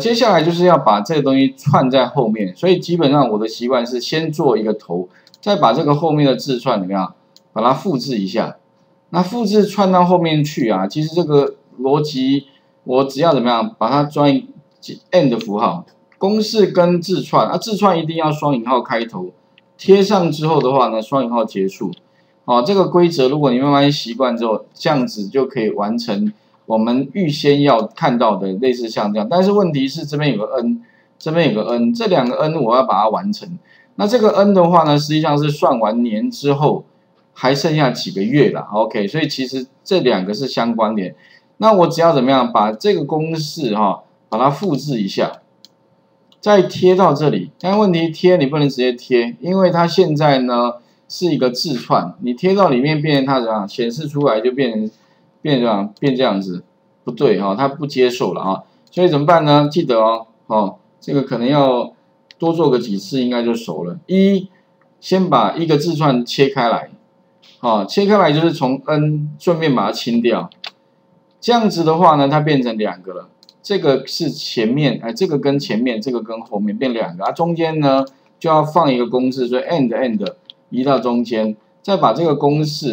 接下来就是要把这个东西串在后面，所以基本上我的习惯是先做一个头，再把这个后面的字串怎么样，把它复制一下。那复制串到后面去啊，其实这个逻辑我只要怎么样，把它转 and 符号，公式跟字串啊，字串一定要双引号开头，贴上之后的话呢，双引号结束。哦，这个规则如果你慢慢习惯之后，这样子就可以完成。 我们预先要看到的类似像这样，但是问题是这边有个 n， 这边有个 n， 这两个 n 我要把它完成。那这个 n 的话呢，实际上是算完年之后还剩下几个月啦 OK， 所以其实这两个是相关联。那我只要怎么样把这个公式把它复制一下，再贴到这里。但问题贴你不能直接贴，因为它现在呢是一个字串，你贴到里面变成它怎样显示出来就变成。 变这样子，不对哈，他不接受了啊，所以怎么办呢？记得哦，这个可能要多做个几次，应该就熟了。先把一个字串切开来，切开来就是从 n 顺便把它清掉，这样子的话呢，它变成两个了。这个是前面，这个跟前面，这个跟后面变两个，中间呢就要放一个公式，所以 and 移到中间，再把这个公式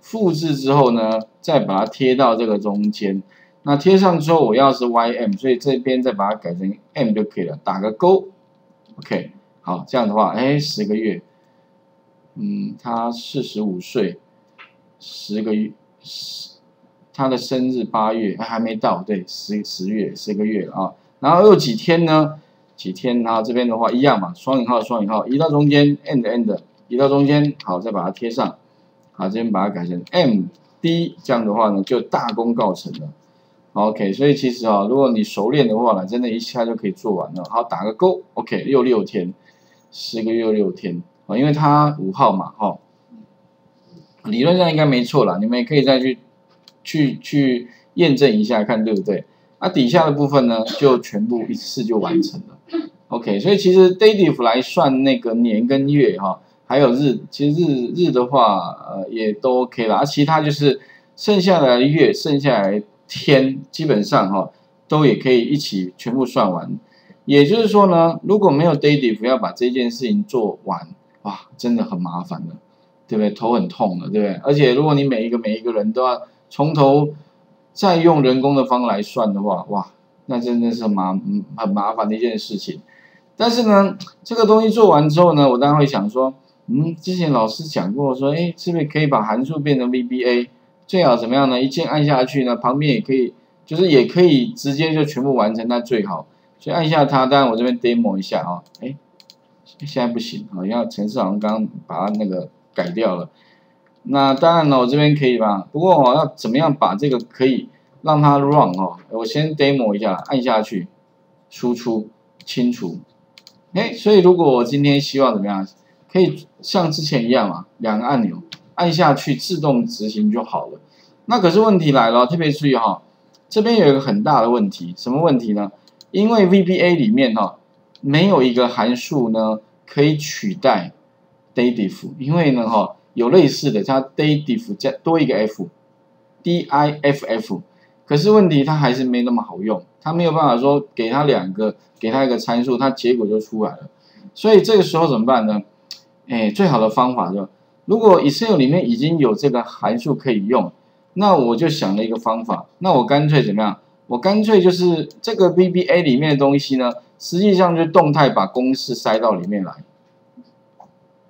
复制之后呢，再把它贴到这个中间。那贴上之后，我要是 ym， 所以这边再把它改成 m 就可以了，打个勾。OK， 好，这样的话，10个月，他45岁，10个月，他的生日8月，还没到，对，10个月啊。然后又几天呢？几天，然后这边的话一样嘛，双引号双引号移到中间 ，and 移到中间，好，再把它贴上。 好，这边把它改成 MD， 这样的话呢就大功告成了。OK， 所以其实如果你熟练的话呢，真的一下就可以做完了。好，打个勾。OK， 66天，10个月6天啊，因为它5号嘛，理论上应该没错啦，你们也可以再去验证一下，看对不对？那底下的部分呢，就全部一次就完成了。OK， 所以其实 DATEDIF 来算那个年跟月还有日，其实日的话，也都 OK 啦。其他就是剩下的月、剩下来天，基本上都也可以一起全部算完。也就是说呢，如果没有 DATEDIF 要把这件事情做完，哇，真的很麻烦了，对不对？头很痛了，对不对？而且如果你每一个人都要从头再用人工的方来算的话，哇，那真的是很麻烦的一件事情。但是呢，这个东西做完之后呢，我当然会想说。 之前老师讲过说，是不是可以把函数变成 VBA？ 最好怎么样呢？一键按下去呢，旁边也可以，就是也可以直接就全部完成，那最好。所以按下它，当然我这边 demo 一下现在不行啊，因为程式好像刚刚把它那个改掉了。那当然了，我这边可以吧？不过要怎么样把这个可以让它 run 我先 demo 一下，按下去，输出，清除。所以如果我今天希望怎么样？ 可以像之前一样嘛，2个按钮按下去自动执行就好了。那可是问题来了，特别注意这边有一个很大的问题，什么问题呢？因为 VBA 里面没有一个函数呢可以取代 DATEDIF， 因为呢有类似的，它 DATEDIF 加多一个 f，DIFF， 可是问题它还是没那么好用，它没有办法说给它2个，给它1个参数，它结果就出来了。所以这个时候怎么办呢？ 最好的方法就，如果 Excel 里面已经有这个函数可以用，那我就想了一个方法，那我干脆怎么样？我干脆就是这个 VBA 里面的东西呢，实际上就动态把公式塞到里面来。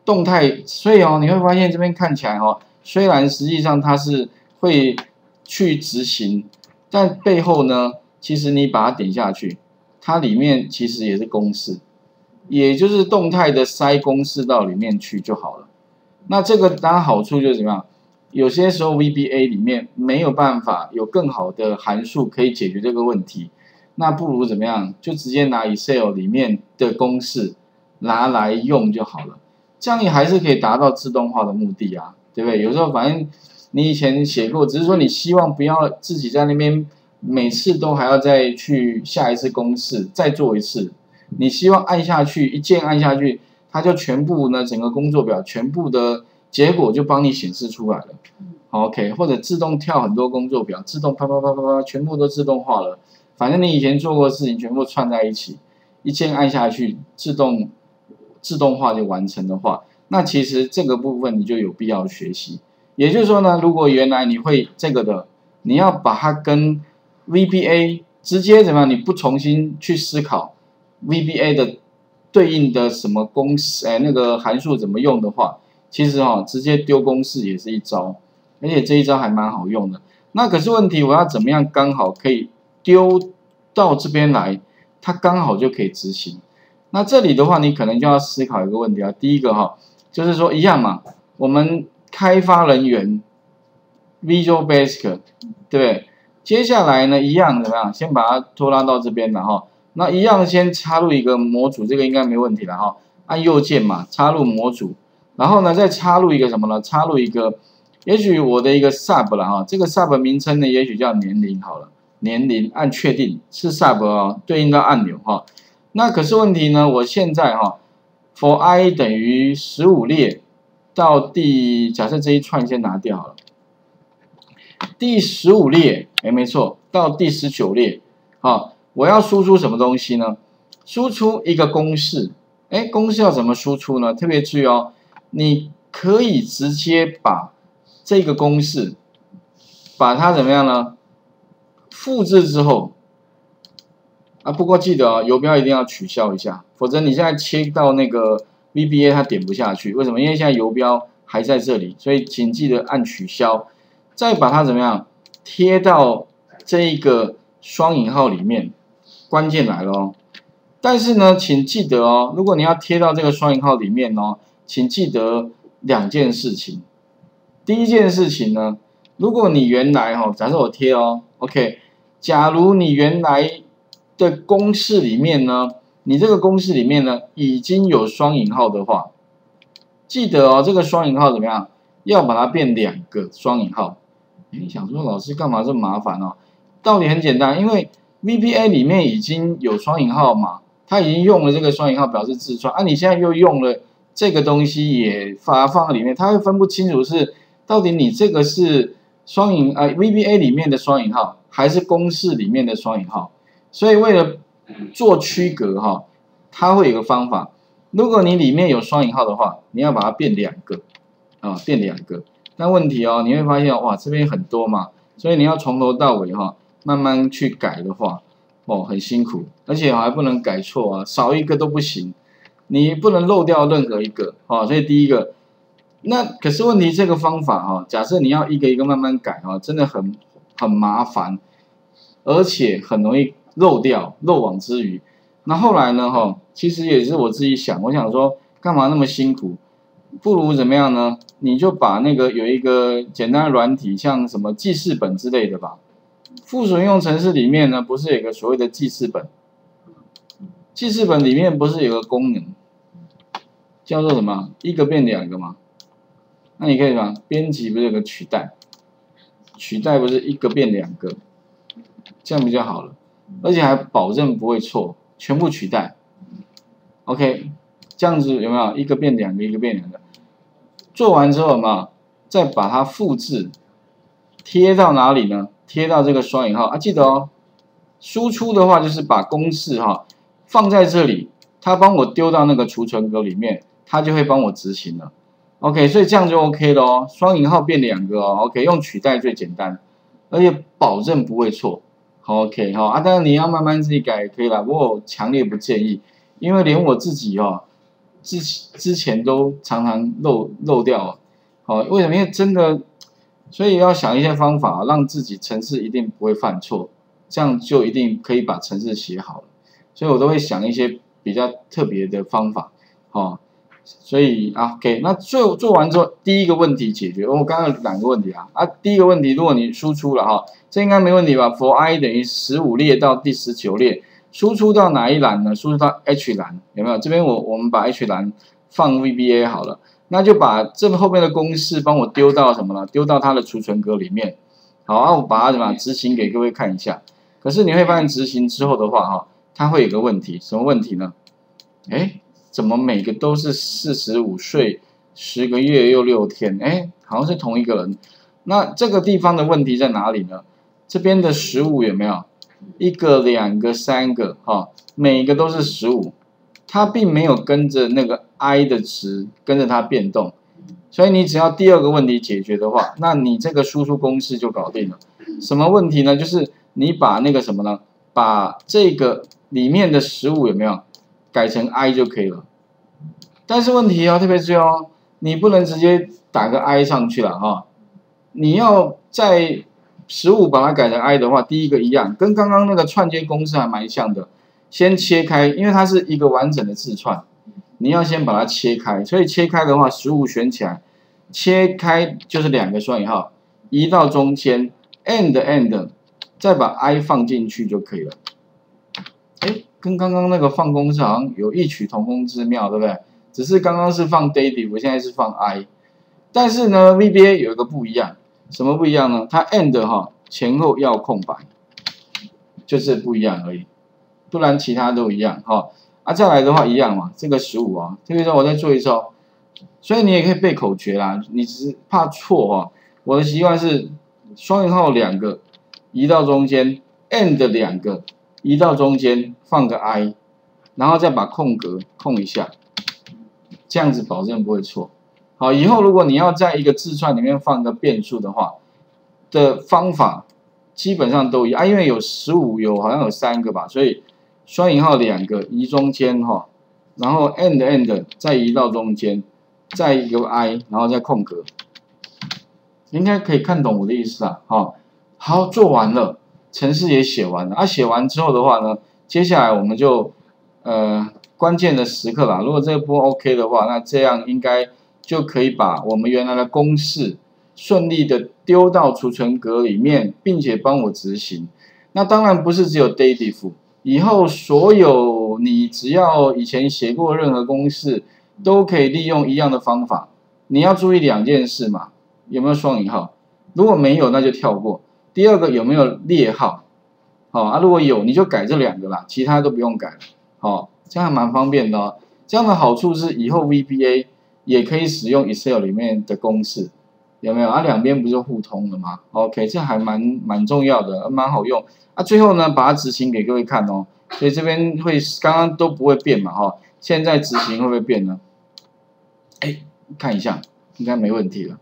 动态，所以你会发现这边看起来虽然实际上它是会去执行，但背后呢，其实你把它点下去，它里面其实也是公式。 也就是动态的塞公式到里面去就好了。那这个当然好处就是怎么样？有些时候 VBA 里面没有办法有更好的函数可以解决这个问题，那不如怎么样？就直接拿 Excel 里面的公式拿来用就好了。这样你还是可以达到自动化的目的啊，对不对？有时候反正你以前写过，只是说你希望不要自己在那边每次都还要再去下一次公式再做一次。 你希望按下去，一键按下去，它就全部呢，整个工作表全部的结果就帮你显示出来了。OK， 或者自动跳很多工作表，自动啪啪啪啪啪，全部都自动化了。反正你以前做过的事情全部串在一起，一键按下去，自动化就完成的话，那其实这个部分你就有必要学习。也就是说呢，如果原来你会这个的，你要把它跟 VBA 直接怎么样？你不重新去思考 VBA 的对应的什么公式，那个函数怎么用的话，其实直接丢公式也是一招，而且这一招还蛮好用的。那可是问题，我要怎么样刚好可以丢到这边来，它刚好就可以执行。那这里的话，你可能就要思考一个问题啊。第一个就是说一样嘛，我们开发人员 Visual Basic， 对不对？接下来呢，一样怎么样？先把它拖拉到这边了那一样先插入一个模组，这个应该没问题了按右键嘛，插入模组，然后呢再插入一个什么呢？插入一个，也许我的一个 Sub 了这个 Sub 名称呢，也许叫年龄好了。年龄按确定是 sub 对应到按钮那可是问题呢？我现在for i 等于15列到第，假设这一串先拿掉好了，第15列没错，到第19列我要输出什么东西呢？输出一个公式，公式要怎么输出呢？特别注意你可以直接把这个公式把它怎么样呢？复制之后，不过记得游标一定要取消一下，否则你现在切到那个 VBA 它点不下去。为什么？因为现在游标还在这里，所以请记得按取消，再把它怎么样贴到这一个双引号里面。关键来了但是呢，请记得如果你要贴到这个双引号里面请记得两件事情。第一件事情呢，如果你原来假设我贴OK。假如你原来的公式里面呢，你这个公式里面呢已经有双引号的话，记得这个双引号怎么样？要把它变两个双引号。你想说老师干嘛这么麻烦道理很简单，因为 VBA 里面已经有双引号嘛，它已经用了这个双引号表示自串，你现在又用了这个东西也把它放在里面，它会分不清楚是到底你这个是双引VBA 里面的双引号。还是公式里面的双引号，所以为了做区隔它会有个方法。如果你里面有双引号的话，你要把它变两个变两个。但问题你会发现哇，这边很多嘛，所以你要从头到尾慢慢去改的话，很辛苦，而且还不能改错少一个都不行，你不能漏掉任何一个所以第一个，那可是问题这个方法假设你要一个一个慢慢改真的很麻烦，而且很容易漏掉、漏网之鱼。那后来呢？其实也是我自己想，我想说，干嘛那么辛苦？不如怎么样呢？你就把那个有一个简单的软体，像什么记事本之类的吧。附属应用程式里面呢，不是有个所谓的记事本？记事本里面不是有个功能叫做什么？一个变两个吗？那你可以什么？编辑不是有个取代？取代不是一个变两个，这样比较好了，而且还保证不会错，全部取代。OK， 这样子有没有一个变两个，一个变两个？做完之后有没有再把它复制贴到哪里呢？贴到这个双引号记得输出的话就是把公式放在这里，它帮我丢到那个储存格里面，它就会帮我执行了。OK， 所以这样就 OK 了双引号变两个OK， 用取代最简单，而且保证不会错。OK， 当然你要慢慢自己改也可以啦，不过我强烈不建议，因为连我自己之前都常常漏掉。为什么？因为真的，所以要想一些方法让自己程式一定不会犯错，这样就一定可以把程式写好了。所以我都会想一些比较特别的方法所以OK， 那做完之后，第一个问题解决。我刚刚有两个问题第一个问题，如果你输出了这应该没问题吧 ？for i 等于15列到第19列，输出到哪一栏呢？输出到 H 栏，有没有？这边我们把 H 栏放 VBA 好了，那就把这后面的公式帮我丢到什么呢？丢到它的储存格里面。好我把它怎么执行给各位看一下。可是你会发现执行之后的话它会有个问题，什么问题呢？怎么每个都是45岁10个月又6天？好像是同一个人。那这个地方的问题在哪里呢？这边的15有没有？一个、两个、三个，哈，每个都是15，它并没有跟着那个 i 的值跟着它变动，所以你只要第二个问题解决的话，那你这个输出公式就搞定了。什么问题呢？就是你把那个什么呢？把这个里面的15有没有改成 i 就可以了。但是问题要特别注意哦，你不能直接打个 i 上去了哈，你要在 15把它改成 i 的话，第一个一样，跟刚刚那个串接公式还蛮像的。先切开，因为它是一个完整的字串，你要先把它切开。所以切开的话， 15选起来，切开就是两个双引号，移到中间 ，end， 再把 i 放进去就可以了。哎，跟刚刚那个放公式好像有异曲同工之妙，对不对？只是刚刚是放 dateDIF， 我现在是放 i。但是呢 ，VBA 有一个不一样。 什么不一样呢？它 end 哈前后要空白，就是不一样而已，不然其他都一样哈。啊，再来的话一样嘛，这个15啊，这个时候我再做一次哦。所以你也可以背口诀啦，你只是怕错哈。我的习惯是双引号两个移到中间 ，end 两个移到中间放个 i， 然后再把空格空一下，这样子保证不会错。 好，以后如果你要在一个字串里面放个变数的话，的方法基本上都一样啊，因为有15，有好像有3个吧，所以双引号两个移中间哈，然后 end 再移到中间，再一个 i， 然后再空格，应该可以看懂我的意思啦。好，好，做完了，程式也写完了啊。写完之后的话呢，接下来我们就关键的时刻啦。如果这波 OK 的话，那这样应该 就可以把我们原来的公式顺利的丢到储存格里面，并且帮我执行。那当然不是只有 DATEDIF， 以后所有你只要以前写过任何公式，都可以利用一样的方法。你要注意两件事嘛，有没有双引号？如果没有，那就跳过。第二个有没有列号？好啊，如果有，你就改这两个啦，其他都不用改了。好，这样还蛮方便的哦。这样的好处是以后 VBA 也可以使用 Excel 里面的公式，有没有啊？两边不就互通了吗 ？OK， 这还蛮重要的，蛮好用啊。最后呢，把它执行给各位看哦。所以这边会刚刚都不会变嘛，哈。现在执行会不会变呢？哎，看一下，应该没问题了。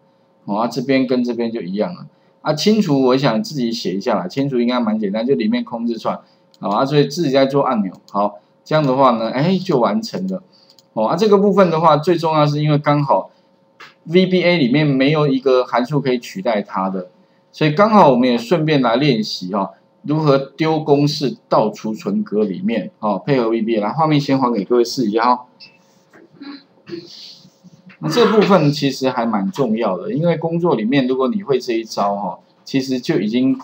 哦，啊，这边跟这边就一样了。啊，清除我想自己写一下啦，清除应该蛮简单，就里面空字串。好啊，所以自己在做按钮。好，这样的话呢，哎，就完成了。 哦，啊，这个部分的话，最重要是因为刚好 VBA 里面没有一个函数可以取代它的，所以刚好我们也顺便来练习哈，如何丢公式到储存格里面，好，配合 VBA 来，画面先还给各位试一下哈。那这部分其实还蛮重要的，因为工作里面如果你会这一招哈，其实就已经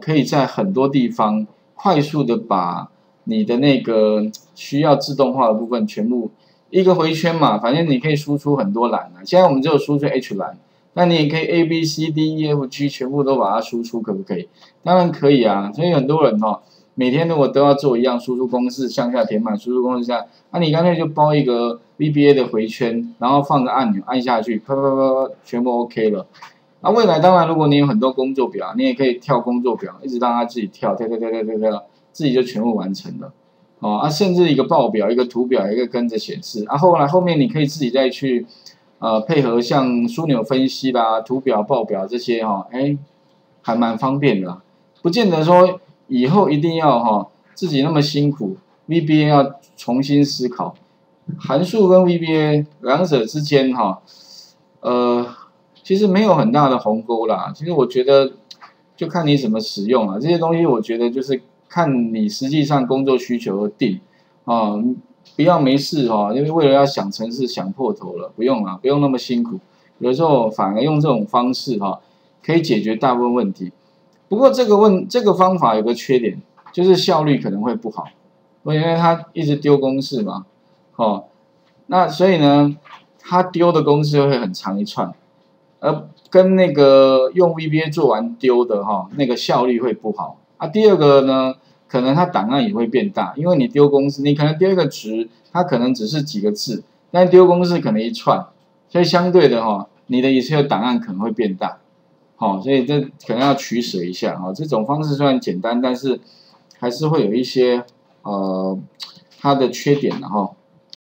可以在很多地方快速的把 你的那个需要自动化的部分全部一个回圈嘛，反正你可以输出很多栏啊。现在我们只有输出 H 栏，那你也可以 A B C D E F G 全部都把它输出，可不可以？当然可以啊。所以很多人哦，每天如果都要做一样输出公式向下填满，输出公式下，那你干脆就包一个 VBA 的回圈，然后放个按钮按下去，啪啪啪啪，全部 OK 了。那未来当然，如果你有很多工作表，你也可以跳工作表，一直让它自己跳，跳跳跳跳跳跳。 自己就全部完成了，哦啊，甚至一个报表、一个图表、一个跟着显示啊。后面你可以自己再去配合像枢纽分析啦、图表、报表这些哈，哎，还蛮方便的啦。不见得说以后一定要自己那么辛苦 ，VBA 要重新思考函数跟 VBA 两者之间其实没有很大的鸿沟啦。其实我觉得就看你怎么使用啊，这些东西我觉得就是 看你实际上工作需求而定，啊，不要没事哈，因为为了要想程式想破头了，不用啦，不用那么辛苦。有的时候反而用这种方式哈，可以解决大部分问题。不过这个方法有个缺点，就是效率可能会不好，因为它一直丢公式嘛，哦，那所以呢，它丢的公式会很长一串，而跟那个用 VBA 做完丢的哈，那个效率会不好。 啊，第二个呢，可能它档案也会变大，因为你丢公式，你可能丢一个值，它可能只是几个字，但丢公式可能一串，所以相对的你的Excel档案可能会变大，好，所以这可能要取舍一下啊。这种方式虽然简单，但是还是会有一些它的缺点的哈。